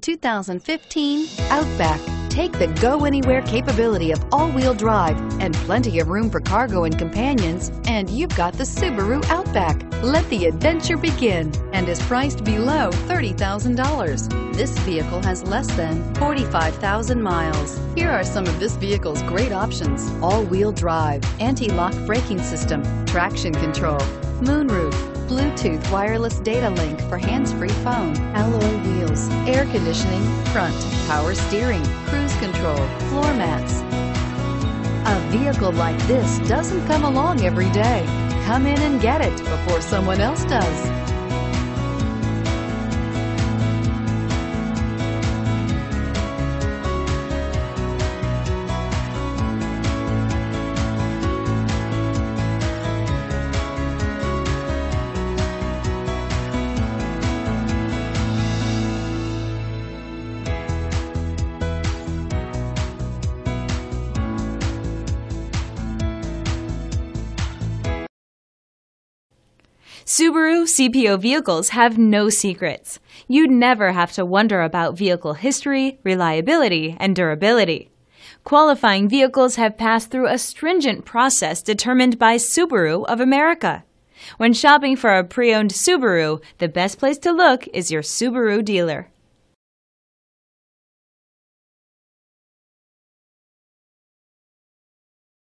2015 Outback. Take the go-anywhere capability of all-wheel drive and plenty of room for cargo and companions, and you've got the Subaru Outback. Let the adventure begin, and is priced below $30,000. This vehicle has less than 45,000 miles. Here are some of this vehicle's great options: all-wheel drive, anti-lock braking system, traction control, moonroof, Bluetooth wireless data link for hands-free phone, alloy wheels, air conditioning, front, power steering, cruise control, floor mats. A vehicle like this doesn't come along every day. Come in and get it before someone else does. Subaru CPO vehicles have no secrets. You'd never have to wonder about vehicle history, reliability, and durability. Qualifying vehicles have passed through a stringent process determined by Subaru of America. When shopping for a pre-owned Subaru, the best place to look is your Subaru dealer.